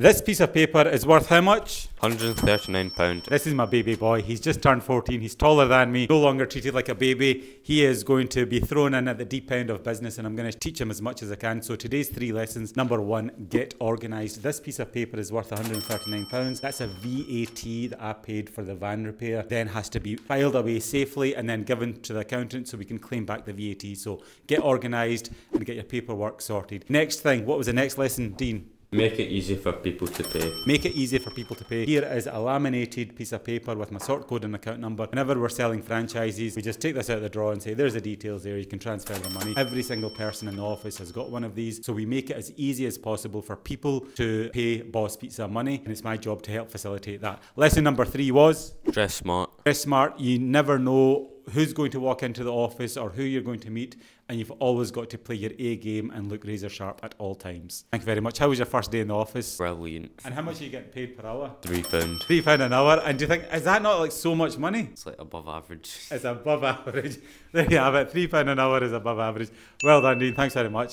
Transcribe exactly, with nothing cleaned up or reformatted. This piece of paper is worth how much? one hundred and thirty-nine pounds. This is my baby boy. He's just turned fourteen. He's taller than me. No longer treated like a baby. He is going to be thrown in at the deep end of business, and I'm going to teach him as much as I can. So today's three lessons. Number one, get organised. This piece of paper is worth one hundred and thirty-nine pounds. That's a V A T that I paid for the van repair. Then has to be filed away safely and then given to the accountant so we can claim back the V A T. So get organised and get your paperwork sorted. Next thing, what was the next lesson, Dean? Make it easy for people to pay. Make it easy for people to pay. Here is a laminated piece of paper with my sort code and account number. Whenever we're selling franchises, we just take this out of the drawer and say, there's the details there, you can transfer the money. Every single person in the office has got one of these. So we make it as easy as possible for people to pay Boss Pizza money. And it's my job to help facilitate that. Lesson number three was? Dress smart. Dress smart. You never know who's going to walk into the office or who you're going to meet, and you've always got to play your A game and look razor sharp at all times. Thank you very much. How was your first day in the office? Brilliant. And how much are you getting paid per hour? Three pound. Three pound an hour. And do you think, is that not like so much money? It's like above average. It's above average. There you have it. Three pound an hour is above average. Well done, Dean. Thanks very much.